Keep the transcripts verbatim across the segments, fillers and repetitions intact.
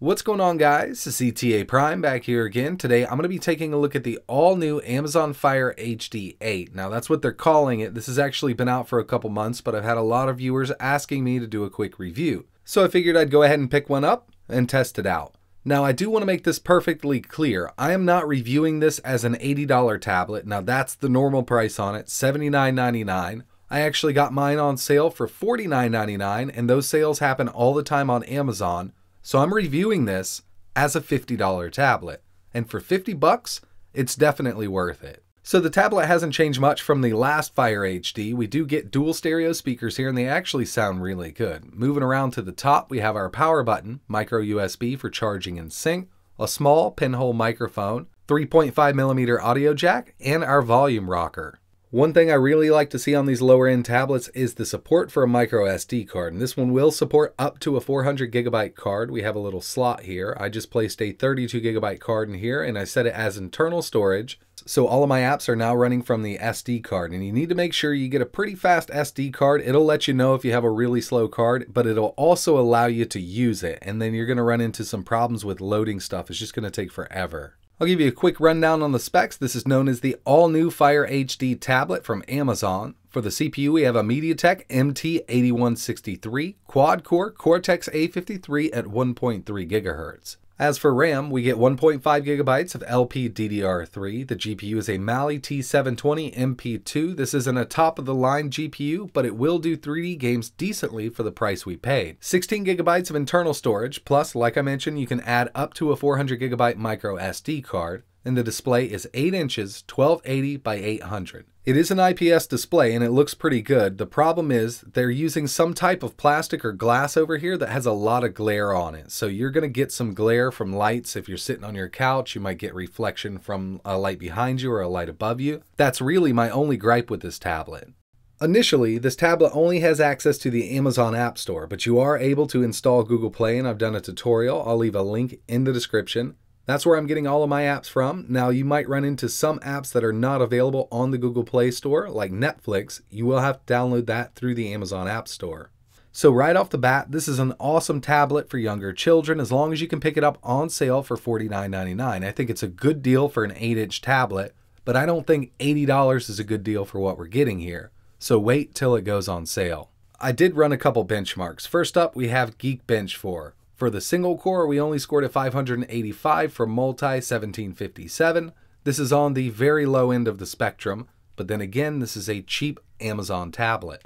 What's going on, guys? It's E T A Prime back here again. Today I'm going to be taking a look at the all-new Amazon Fire H D eight. Now that's what they're calling it. This has actually been out for a couple months, but I've had a lot of viewers asking me to do a quick review. So I figured I'd go ahead and pick one up and test it out. Now I do want to make this perfectly clear. I am not reviewing this as an eighty dollar tablet. Now that's the normal price on it, seventy-nine ninety-nine. I actually got mine on sale for forty-nine ninety-nine, and those sales happen all the time on Amazon. So I'm reviewing this as a fifty dollar tablet, and for fifty bucks, it's definitely worth it. So the tablet hasn't changed much from the last Fire H D. We do get dual stereo speakers here, and they actually sound really good. Moving around to the top, we have our power button, micro U S B for charging and sync, a small pinhole microphone, three point five millimeter audio jack, and our volume rocker. One thing I really like to see on these lower end tablets is the support for a micro S D card, and this one will support up to a four hundred gigabyte card. We have a little slot here. I just placed a thirty-two gigabyte card in here, and I set it as internal storage. So all of my apps are now running from the S D card, and you need to make sure you get a pretty fast S D card. It'll let you know if you have a really slow card, but it'll also allow you to use it. And then you're going to run into some problems with loading stuff. It's just going to take forever. I'll give you a quick rundown on the specs. This is known as the all-new Fire H D tablet from Amazon. For the C P U, we have a MediaTek M T eighty-one sixty-three, quad-core Cortex A fifty-three at one point three gigahertz. As for RAM, we get one point five gigabytes of L P D D R three. The G P U is a Mali T seven twenty M P two. This isn't a top-of-the-line G P U, but it will do three D games decently for the price we paid. sixteen gigabytes of internal storage, plus, like I mentioned, you can add up to a four hundred gigabyte micro S D card, and the display is eight inches, twelve eighty by eight hundred. It is an I P S display, and it looks pretty good. The problem is they're using some type of plastic or glass over here that has a lot of glare on it. So you're going to get some glare from lights. If you're sitting on your couch, you might get reflection from a light behind you or a light above you. That's really my only gripe with this tablet. Initially, this tablet only has access to the Amazon App Store, but you are able to install Google Play, and I've done a tutorial. I'll leave a link in the description. That's where I'm getting all of my apps from. Now, you might run into some apps that are not available on the Google Play Store, like Netflix. You will have to download that through the Amazon App Store. So right off the bat, this is an awesome tablet for younger children, as long as you can pick it up on sale for forty-nine ninety-nine. I think it's a good deal for an eight inch tablet, but I don't think eighty dollars is a good deal for what we're getting here. So wait till it goes on sale. I did run a couple benchmarks. First up, we have Geekbench four. For the single core, we only scored at five hundred eighty-five, for multi seventeen fifty-seven. This is on the very low end of the spectrum, but then again, this is a cheap Amazon tablet.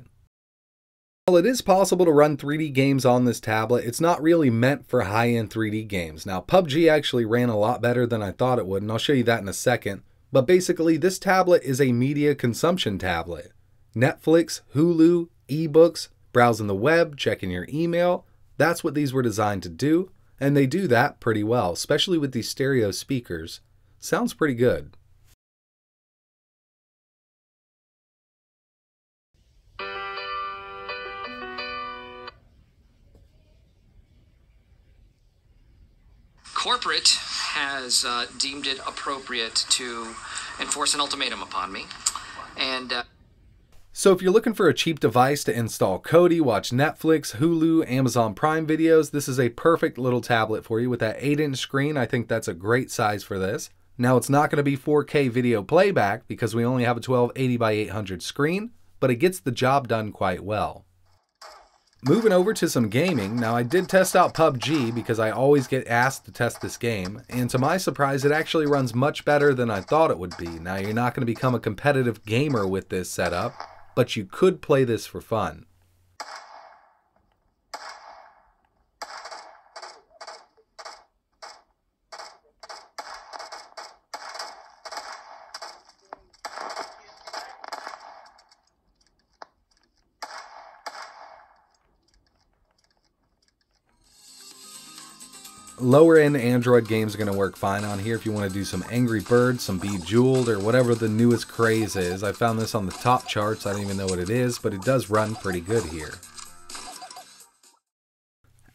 Well, it is possible to run three D games on this tablet. It's not really meant for high-end three D games. Now, P U B G actually ran a lot better than I thought it would, and I'll show you that in a second. But basically, this tablet is a media consumption tablet. Netflix, Hulu, ebooks, browsing the web, checking your email. That's what these were designed to do, and they do that pretty well, especially with these stereo speakers. Sounds pretty good. Corporate has uh, deemed it appropriate to enforce an ultimatum upon me, and uh So if you're looking for a cheap device to install Kodi, watch Netflix, Hulu, Amazon Prime videos, this is a perfect little tablet for you. With that eight inch screen, I think that's a great size for this. Now, it's not going to be four K video playback because we only have a twelve eighty by eight hundred screen, but it gets the job done quite well. Moving over to some gaming, now I did test out P U B G because I always get asked to test this game, and to my surprise, it actually runs much better than I thought it would be. Now, you're not going to become a competitive gamer with this setup, but you could play this for fun. Lower end Android games are going to work fine on here if you want to do some Angry Birds, some Bejeweled, or whatever the newest craze is. I found this on the top charts. I don't even know what it is, but it does run pretty good here.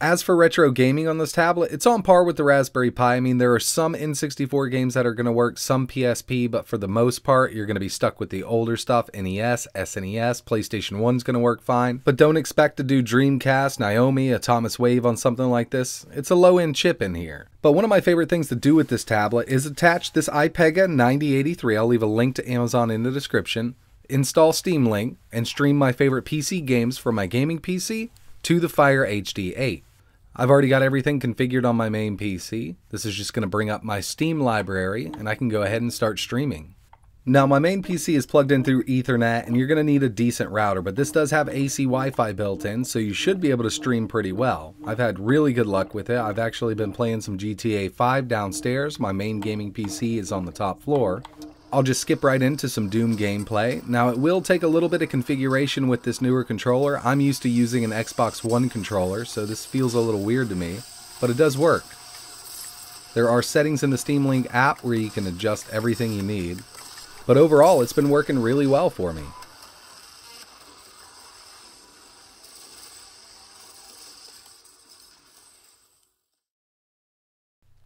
As for retro gaming on this tablet, it's on par with the Raspberry Pi. I mean, there are some N sixty-four games that are going to work, some P S P, but for the most part, you're going to be stuck with the older stuff, N E S, S N E S, PlayStation one's going to work fine. But don't expect to do Dreamcast, Naomi, Atomiswave on something like this. It's a low-end chip in here. But one of my favorite things to do with this tablet is attach this IPEGA ninety eighty-three. I'll leave a link to Amazon in the description. Install Steam Link and stream my favorite P C games from my gaming P C to the Fire H D eight. I've already got everything configured on my main P C. This is just going to bring up my Steam library and I can go ahead and start streaming. Now my main P C is plugged in through Ethernet and you're going to need a decent router, but this does have A C Wi-Fi built in, so you should be able to stream pretty well. I've had really good luck with it. I've actually been playing some G T A five downstairs. My main gaming P C is on the top floor. I'll just skip right into some Doom gameplay. Now it will take a little bit of configuration with this newer controller. I'm used to using an Xbox One controller, so this feels a little weird to me, but it does work. There are settings in the Steam Link app where you can adjust everything you need, but overall it's been working really well for me.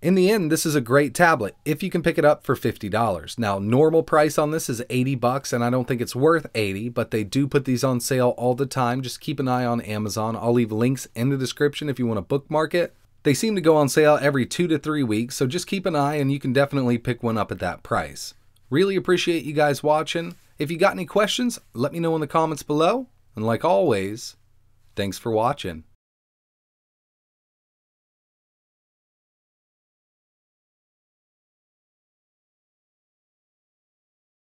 In the end, this is a great tablet if you can pick it up for fifty dollars. Now, normal price on this is eighty bucks, and I don't think it's worth eighty, but they do put these on sale all the time. Just keep an eye on Amazon. I'll leave links in the description if you want to bookmark it. They seem to go on sale every two to three weeks, so just keep an eye and you can definitely pick one up at that price. Really appreciate you guys watching. If you got any questions, let me know in the comments below. And like always, thanks for watching.